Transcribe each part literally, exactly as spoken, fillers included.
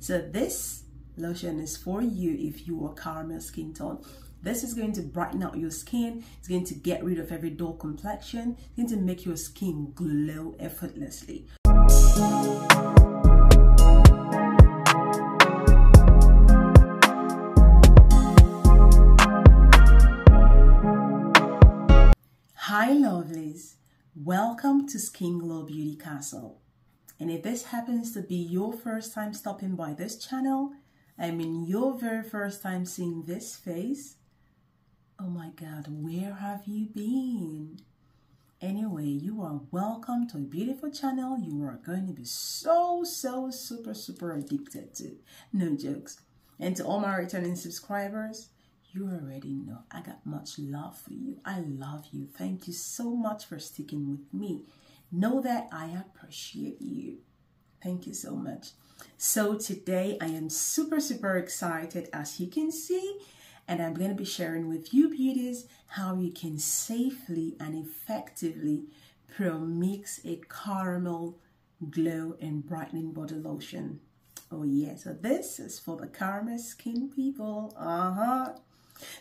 So this lotion is for you if you are caramel skin tone. This is going to brighten out your skin. It's going to get rid of every dull complexion. It's going to make your skin glow effortlessly. Hi lovelies, welcome to Skin Glow Beauty Castle. And if this happens to be your first time stopping by this channel, I mean your very first time seeing this face, oh my God, where have you been? Anyway, you are welcome to a beautiful channel you are going to be so, so, super, super addicted to. No jokes. And to all my returning subscribers, you already know I got much love for you. I love you. Thank you so much for sticking with me. Know that I appreciate you. Thank you so much. So today I am super, super excited, as you can see. And I'm going to be sharing with you beauties how you can safely and effectively promix a caramel glow and brightening body lotion. Oh yeah, so this is for the caramel skin people. Uh-huh.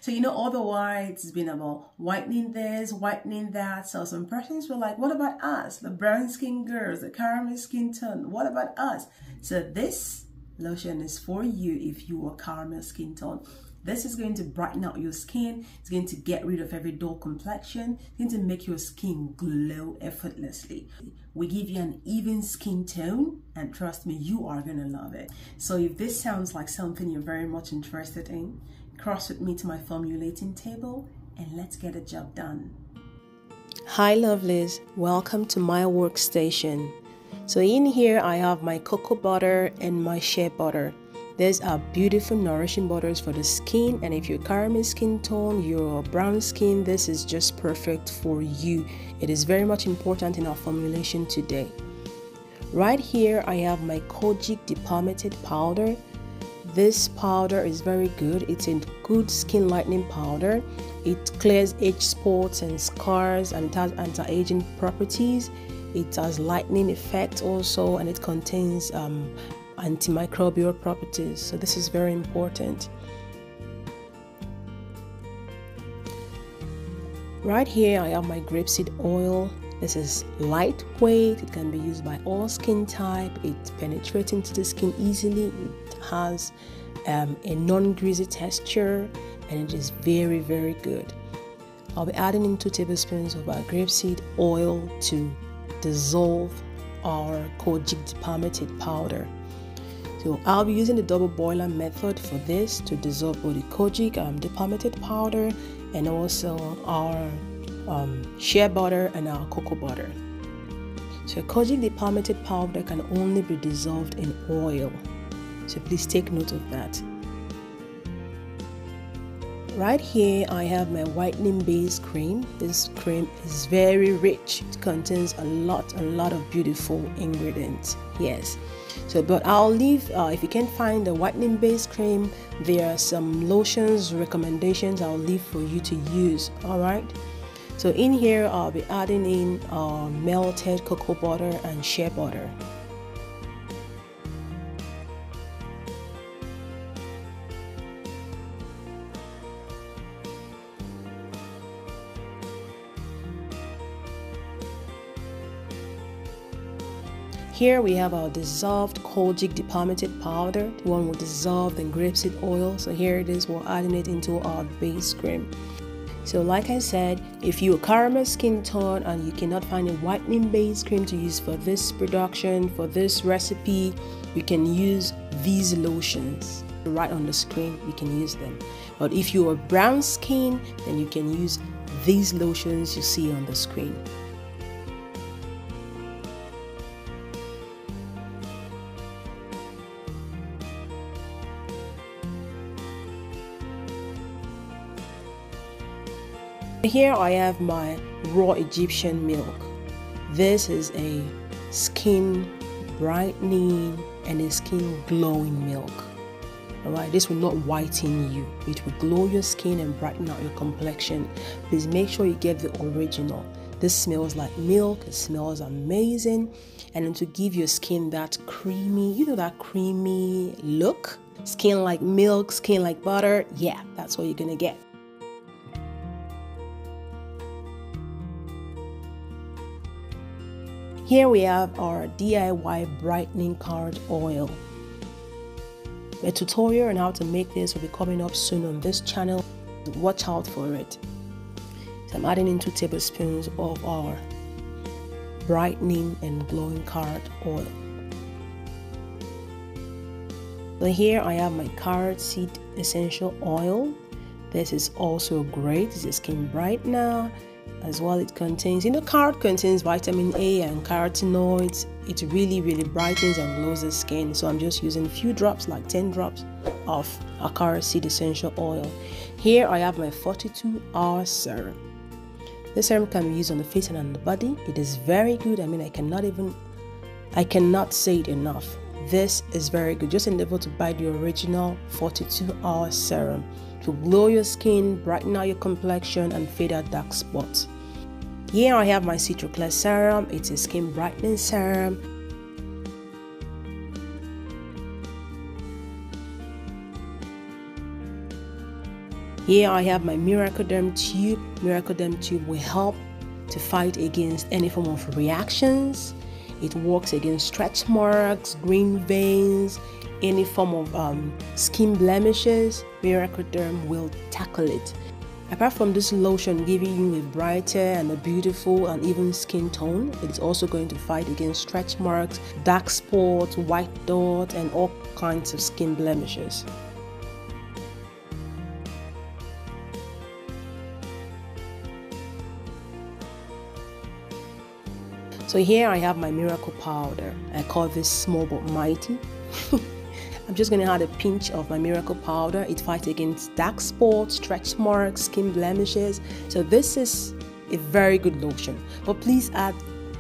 So you know, otherwise it's been about whitening this, whitening that. So some persons were like, what about us? The brown skin girls, the caramel skin tone, what about us? So this lotion is for you if you are caramel skin tone. This is going to brighten out your skin. It's going to get rid of every dull complexion. It's going to make your skin glow effortlessly. We give you an even skin tone, and trust me, you are going to love it. So if this sounds like something you're very much interested in, cross with me to my formulating table and let's get a job done. Hi lovelies, welcome to my workstation. So in here I have my cocoa butter and my shea butter. These are beautiful nourishing butters for the skin, and if you're caramel skin tone, your brown skin, this is just perfect for you. It is very much important in our formulation today. Right here I have my Kojic Depalmated Powder. This powder is very good. It's a good skin lightening powder. It clears age spots and scars, and it has anti-aging properties. It has lightening effect also, and it contains um, antimicrobial properties, so this is very important. Right here I have my grapeseed oil. This is lightweight, it can be used by all skin type, it penetrates into the skin easily, it has um, a non-greasy texture, and it is very, very good. I'll be adding in two tablespoons of our grapeseed oil to dissolve our Kojic Depalmated powder. So I'll be using the double boiler method for this to dissolve both the Kojic um, Depalmated powder and also our um, shea butter and our cocoa butter. So Kojic Depalmated powder can only be dissolved in oil, so please take note of that. Right here I have my whitening base cream. This cream is very rich. It contains a lot a lot of beautiful ingredients. Yes. So but I'll leave, uh, if you can't find the whitening base cream, there are some lotions recommendations I'll leave for you to use. All right. So in here I'll be adding in uh, melted cocoa butter and shea butter. Here we have our dissolved Kojic Depalmated powder, the one we dissolved in grapeseed oil. So here it is, we're adding it into our base cream. So like I said, if you're caramel skin tone and you cannot find a whitening base cream to use for this production, for this recipe, you can use these lotions. Right on the screen, you can use them. But if you're brown skin, then you can use these lotions you see on the screen. Here I have my raw Egyptian milk. This is a skin brightening and a skin glowing milk. Alright, this will not whiten you. It will glow your skin and brighten out your complexion. Please make sure you get the original. This smells like milk. It smells amazing. And then to give your skin that creamy, you know, that creamy look. Skin like milk, skin like butter. Yeah, that's what you're gonna get. Here we have our D I Y brightening card oil. A tutorial on how to make this will be coming up soon on this channel. Watch out for it. So I'm adding in two tablespoons of our brightening and glowing card oil. So here I have my carrot seed essential oil. This is also great. This is skin brightener. As well, it contains, you know, carrot contains vitamin A and carotenoids. It really, really brightens and glows the skin. So I'm just using a few drops, like ten drops of a carrot seed essential oil. Here I have my forty-two hour serum. This serum can be used on the face and on the body. It is very good. I mean, I cannot even, I cannot say it enough. This is very good. Just endeavor to buy the original forty-two hour serum to glow your skin, brighten out your complexion, and fade out dark spots. Here I have my Citroclear Serum. It's a skin brightening serum. Here I have my Meracoderm Tube. Meracoderm Tube will help to fight against any form of reactions. It works against stretch marks, green veins, any form of um, skin blemishes. Biracoderm will tackle it. Apart from this lotion giving you a brighter and a beautiful and even skin tone, it's also going to fight against stretch marks, dark spots, white dots, and all kinds of skin blemishes. So here I have my miracle powder. I call this small but mighty. I'm just gonna add a pinch of my miracle powder. It fights against dark spots, stretch marks, skin blemishes. So this is a very good lotion. But please add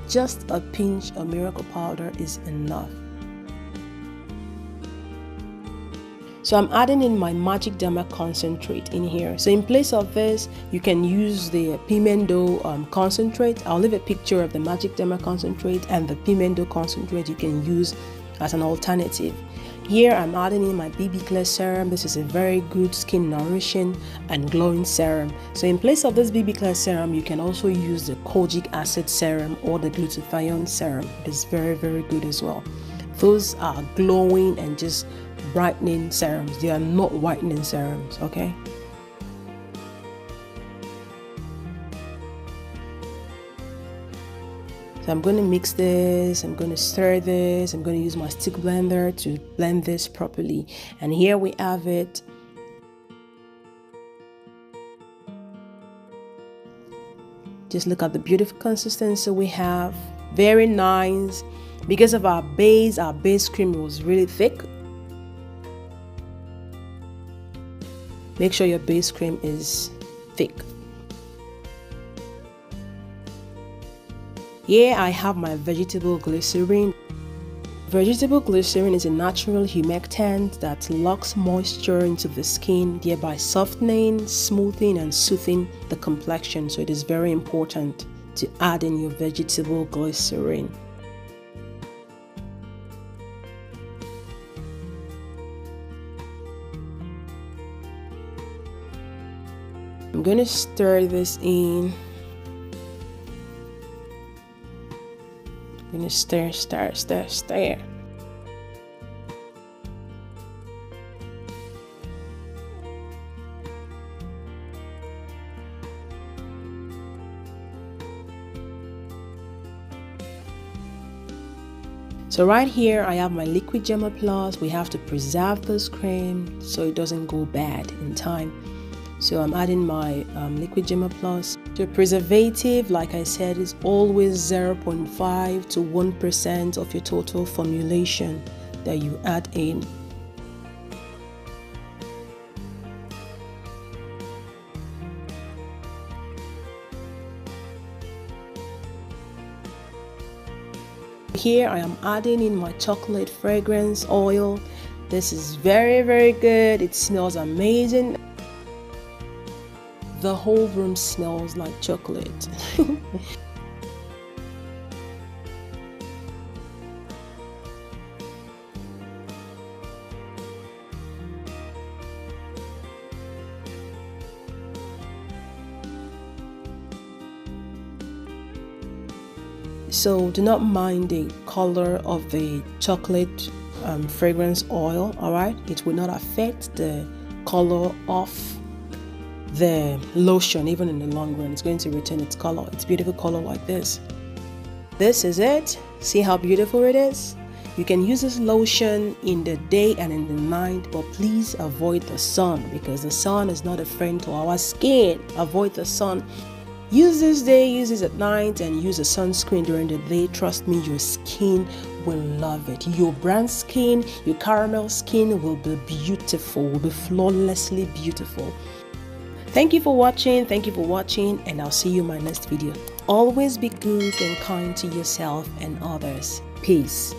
just a pinch of miracle powder is enough. So I'm adding in my Magic Derma Concentrate in here. So in place of this, you can use the Pimendo um, Concentrate. I'll leave a picture of the Magic Derma Concentrate and the Pimendo Concentrate you can use as an alternative. Here I'm adding in my B B Clair Serum. This is a very good skin nourishing and glowing serum. So in place of this B B Clair Serum, you can also use the Kojic Acid Serum or the Glutathione Serum. It's very, very good as well. Those are glowing and just brightening serums. They are not whitening serums, okay? So I'm going to mix this, I'm going to stir this, I'm going to use my stick blender to blend this properly. And here we have it. Just look at the beautiful consistency we have. Very nice. Because of our base, our base cream was really thick. Make sure your base cream is thick. Here I have my vegetable glycerin. Vegetable glycerin is a natural humectant that locks moisture into the skin, thereby softening, smoothing, and soothing the complexion. So it is very important to add in your vegetable glycerin. I'm going to stir this in. I'm going to stir, stir, stir, stir. So right here I have my Liquid Gemma Plus. We have to preserve this cream so it doesn't go bad in time. So I'm adding my um, Liquid Gemma Plus. The preservative, like I said, is always zero point five to one percent of your total formulation that you add in. Here I am adding in my chocolate fragrance oil. This is very, very good. It smells amazing. The whole room smells like chocolate. So do not mind the color of the chocolate um, fragrance oil, alright? It will not affect the color of the lotion, even in the long run. It's going to retain its color. It's beautiful color like this. This is it. See how beautiful it is? You can use this lotion in the day and in the night, but please avoid the sun because the sun is not a friend to our skin. Avoid the sun. Use this day, use this at night, and use a sunscreen during the day. Trust me, your skin will love it. Your brown skin, your caramel skin will be beautiful, will be flawlessly beautiful. Thank you for watching, thank you for watching, and I'll see you in my next video. Always be good and kind to yourself and others. Peace.